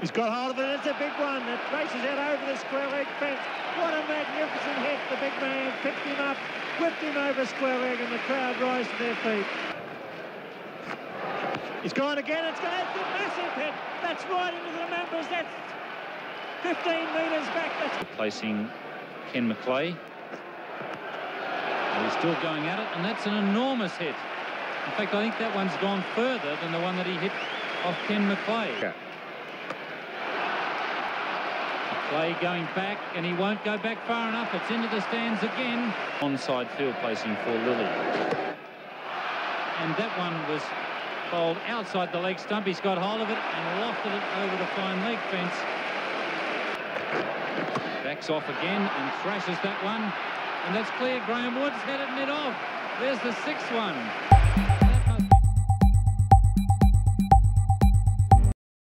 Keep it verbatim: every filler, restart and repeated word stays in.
He's got hold of it. It's a big one. It races out over the square leg fence. What a magnificent hit. The big man picked him up, whipped him over square leg, and the crowd rise to their feet. He's gone again. It's going to be a massive hit. That's right into the members. That's fifteen metres back. That's placing Ken McClay. He's still going at it, and that's an enormous hit. In fact, I think that one's gone further than the one that he hit off Ken McClay. Yeah. McClay going back, and he won't go back far enough. It's into the stands again. Onside field placing for Lilly. And that one was bowled outside the leg stump. He's got hold of it and lofted it over the fine leg fence. Backs off again and thrashes that one. And that's clear. Graham Woods headed it off. There's the sixth one.